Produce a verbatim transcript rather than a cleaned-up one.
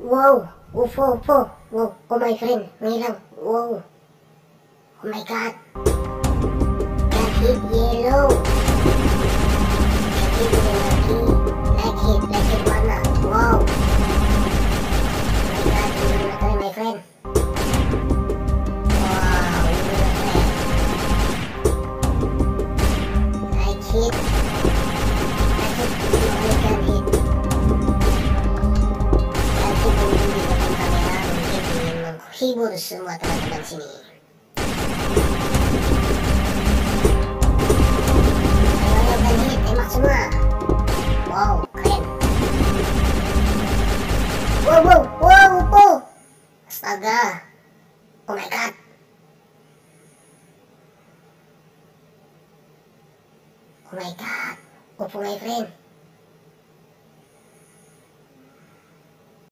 Wow, ufo, ufo, wow, oh my friend, may lang, wow, oh my god, that hit yellow, that hit yellow, like hit, like hit wanna, wow, oh my god, yun na to my friend, wow, yun na to like hit, like hit, you only can hit. Keyboard soon what I'm dancing. Wow, keren. Wow, wow, wow, wow. Astaga. Oh my god. Oh my god. Oh my friend.